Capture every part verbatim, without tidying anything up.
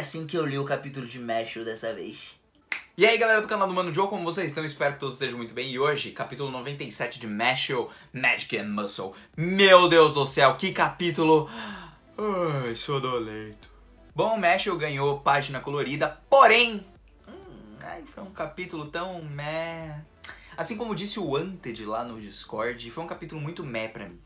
assim que eu li o capítulo de Mesho dessa vez. E aí galera do canal do Mano Jow, como vocês estão? Espero que todos estejam muito bem. E hoje, capítulo noventa e sete de Mesho, Magic and Muscle. Meu Deus do céu, que capítulo! Ai, sonolento. Bom, Mesho ganhou página colorida, porém... Hum, ai, foi um capítulo tão meh... Assim como disse o Wanted lá no Discord, foi um capítulo muito meh pra mim.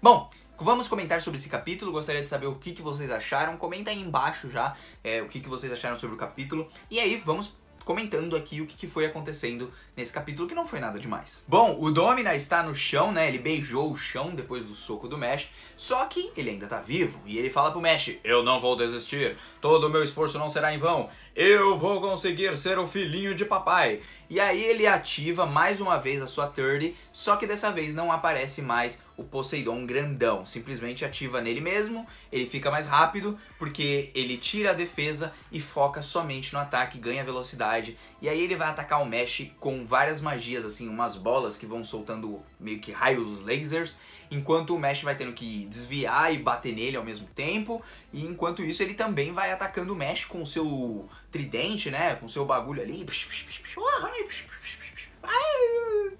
Bom... Vamos comentar sobre esse capítulo, gostaria de saber o que, que vocês acharam, comenta aí embaixo já é, o que, que vocês acharam sobre o capítulo. E aí vamos comentando aqui o que, que foi acontecendo nesse capítulo, que não foi nada demais. Bom, o Domina está no chão, né, ele beijou o chão depois do soco do Mesh, só que ele ainda tá vivo e ele fala pro Mesh, eu não vou desistir, todo o meu esforço não será em vão, eu vou conseguir ser o filhinho de papai. E aí ele ativa mais uma vez a sua thirty, só que dessa vez não aparece mais o Poseidon grandão, simplesmente ativa nele mesmo, ele fica mais rápido porque ele tira a defesa e foca somente no ataque, ganha velocidade, e aí ele vai atacar o Mesh com várias magias, assim, umas bolas que vão soltando meio que raios lasers, enquanto o Mesh vai tendo que desviar e bater nele ao mesmo tempo, e enquanto isso ele também vai atacando o Mesh com o seu tridente, né, com o seu bagulho ali.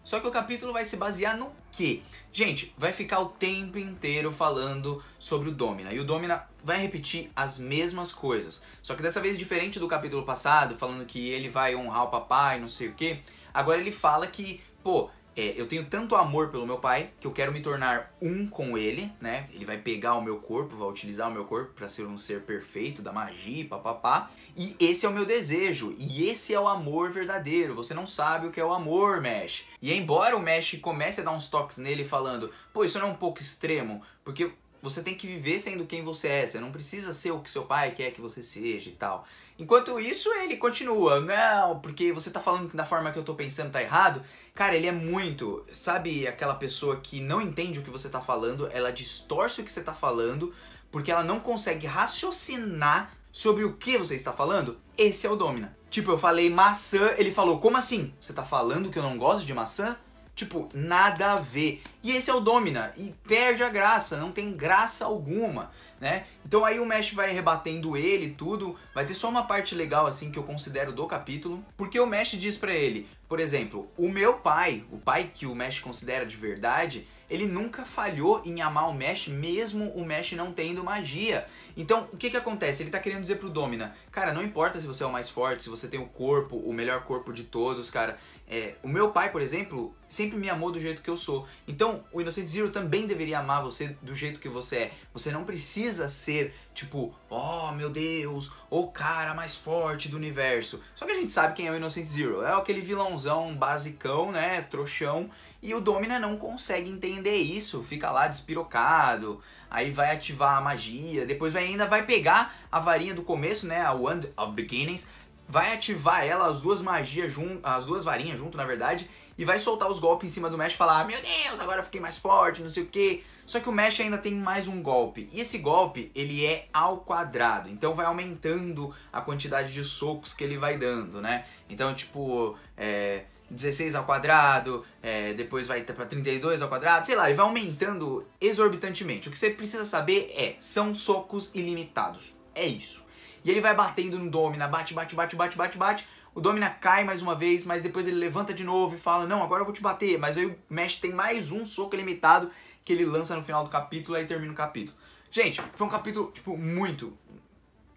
Só que o capítulo vai se basear no quê? Gente, vai ficar o tempo inteiro falando sobre o Domina. E o Domina vai repetir as mesmas coisas. Só que dessa vez, diferente do capítulo passado, falando que ele vai honrar o papai, não sei o quê. Agora ele fala que, pô... É, eu tenho tanto amor pelo meu pai que eu quero me tornar um com ele, né? Ele vai pegar o meu corpo, vai utilizar o meu corpo pra ser um ser perfeito, da magia, papapá. E esse é o meu desejo, e esse é o amor verdadeiro. Você não sabe o que é o amor, Mesh. E embora o Mesh comece a dar uns toques nele falando, pô, isso não é um pouco extremo, porque... Você tem que viver sendo quem você é, você não precisa ser o que seu pai quer que você seja e tal. Enquanto isso, ele continua, não, porque você tá falando que da forma que eu tô pensando tá errado. Cara, ele é muito, sabe aquela pessoa que não entende o que você tá falando, ela distorce o que você tá falando, porque ela não consegue raciocinar sobre o que você está falando? Esse é o Domina. Tipo, eu falei maçã, ele falou, como assim? Você tá falando que eu não gosto de maçã? Tipo, nada a ver. E esse é o Domina, e perde a graça, não tem graça alguma, né? Então aí o Mesh vai rebatendo ele e tudo, vai ter só uma parte legal assim que eu considero do capítulo, porque o Mesh diz pra ele, por exemplo, o meu pai, o pai que o Mesh considera de verdade, ele nunca falhou em amar o Mesh, mesmo o Mesh não tendo magia. Então, o que que acontece? Ele tá querendo dizer pro Domina, cara, não importa se você é o mais forte, se você tem o corpo, o melhor corpo de todos, cara. É, o meu pai, por exemplo, sempre me amou do jeito que eu sou. Então, o Innocent Zero também deveria amar você do jeito que você é. Você não precisa ser, tipo, oh, meu Deus, o cara mais forte do universo. Só que a gente sabe quem é o Innocent Zero. É aquele vilãozão basicão, né, trouxão. E o Domina não consegue entender isso. Fica lá despirocado. Aí vai ativar a magia. Depois vai, ainda vai pegar a varinha do começo, né, a Wand of Beginnings. Vai ativar ela, as duas magias junto, as duas varinhas junto, na verdade, e vai soltar os golpes em cima do Mesh e falar, meu Deus, agora eu fiquei mais forte, não sei o que. Só que o Mesh ainda tem mais um golpe, e esse golpe, ele é ao quadrado, então vai aumentando a quantidade de socos que ele vai dando, né? Então, tipo, é, dezesseis ao quadrado, é, depois vai pra trinta e dois ao quadrado, sei lá, e vai aumentando exorbitantemente. O que você precisa saber é, são socos ilimitados, é isso. E ele vai batendo no Domina, bate, bate, bate, bate, bate, bate. O Domina cai mais uma vez, mas depois ele levanta de novo e fala, não, agora eu vou te bater. Mas aí o Mesh tem mais um soco limitado que ele lança no final do capítulo, aí termina o capítulo. Gente, foi um capítulo, tipo, muito,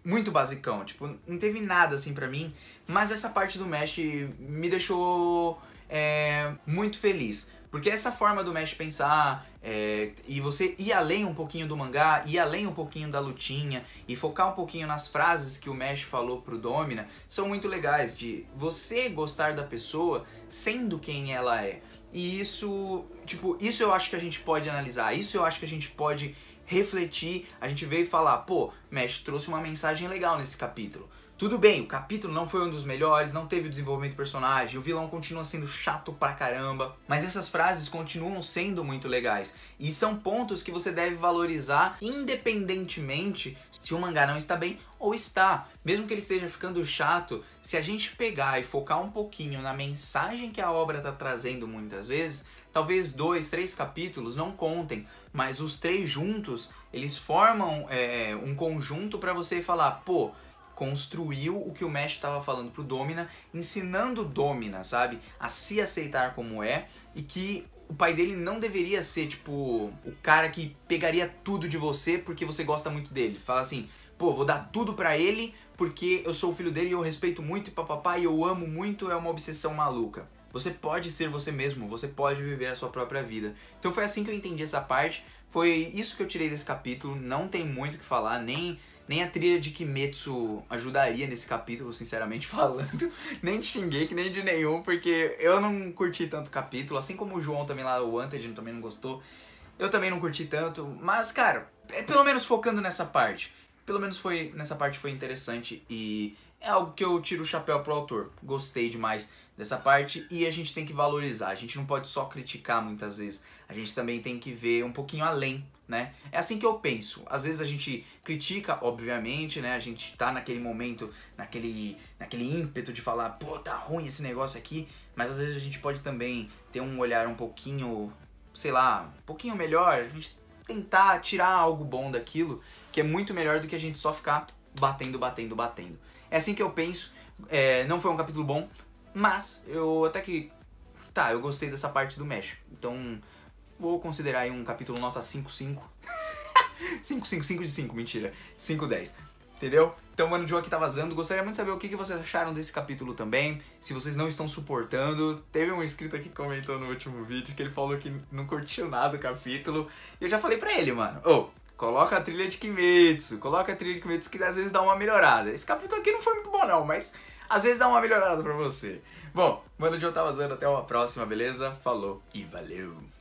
muito basicão. Tipo, não teve nada assim pra mim, mas essa parte do Mesh me deixou é, muito feliz. Porque essa forma do Mesh pensar, é, e você ir além um pouquinho do mangá, ir além um pouquinho da lutinha, e focar um pouquinho nas frases que o Mesh falou pro Domina, são muito legais, de você gostar da pessoa sendo quem ela é. E isso, tipo, isso eu acho que a gente pode analisar, isso eu acho que a gente pode refletir, a gente veio falar, pô, Mesh trouxe uma mensagem legal nesse capítulo. Tudo bem, o capítulo não foi um dos melhores, não teve o desenvolvimento do personagem, o vilão continua sendo chato pra caramba, mas essas frases continuam sendo muito legais. E são pontos que você deve valorizar independentemente se o mangá não está bem ou está. Mesmo que ele esteja ficando chato, se a gente pegar e focar um pouquinho na mensagem que a obra está trazendo muitas vezes, talvez dois, três capítulos não contem, mas os três juntos, eles formam é, um conjunto pra você falar, pô... construiu o que o Mesh estava falando pro Domina, ensinando o Domina, sabe, a se aceitar como é, e que o pai dele não deveria ser, tipo, o cara que pegaria tudo de você porque você gosta muito dele. Fala assim, pô, vou dar tudo pra ele porque eu sou o filho dele e eu respeito muito e papapá, e eu amo muito, é uma obsessão maluca. Você pode ser você mesmo, você pode viver a sua própria vida. Então foi assim que eu entendi essa parte, foi isso que eu tirei desse capítulo, não tem muito o que falar, nem... Nem a trilha de Kimetsu ajudaria nesse capítulo, sinceramente falando. Nem de Shingeki, nem de nenhum, porque eu não curti tanto o capítulo. Assim como o João também lá, o Wanted, também não gostou. Eu também não curti tanto, mas, cara, é pelo menos focando nessa parte. Pelo menos foi, nessa parte foi interessante e é algo que eu tiro o chapéu pro autor. Gostei demais dessa parte e a gente tem que valorizar. A gente não pode só criticar muitas vezes. A gente também tem que ver um pouquinho além, né? É assim que eu penso. Às vezes a gente critica, obviamente, né? A gente tá naquele momento, naquele, naquele ímpeto de falar, pô, tá ruim esse negócio aqui. Mas às vezes a gente pode também ter um olhar um pouquinho, sei lá, um pouquinho melhor. A gente tentar tirar algo bom daquilo, que é muito melhor do que a gente só ficar batendo, batendo, batendo. É assim que eu penso. É, não foi um capítulo bom, mas eu até que... Tá, eu gostei dessa parte do Mesh. Então, vou considerar aí um capítulo nota cinco cinco. cinco, cinco, cinco de cinco, mentira. cinco, dez. Entendeu? Então, Mano Jow aqui tá vazando. Gostaria muito de saber o que vocês acharam desse capítulo também. Se vocês não estão suportando. Teve um inscrito aqui que comentou no último vídeo que ele falou que não curtiu nada o capítulo. E eu já falei pra ele, mano. Ô... Oh, coloca a trilha de Kimetsu, coloca a trilha de Kimetsu que às vezes dá uma melhorada. Esse capítulo aqui não foi muito bom não, mas às vezes dá uma melhorada pra você. Bom, Mano Jow tá vazando, até uma próxima, beleza? Falou e valeu!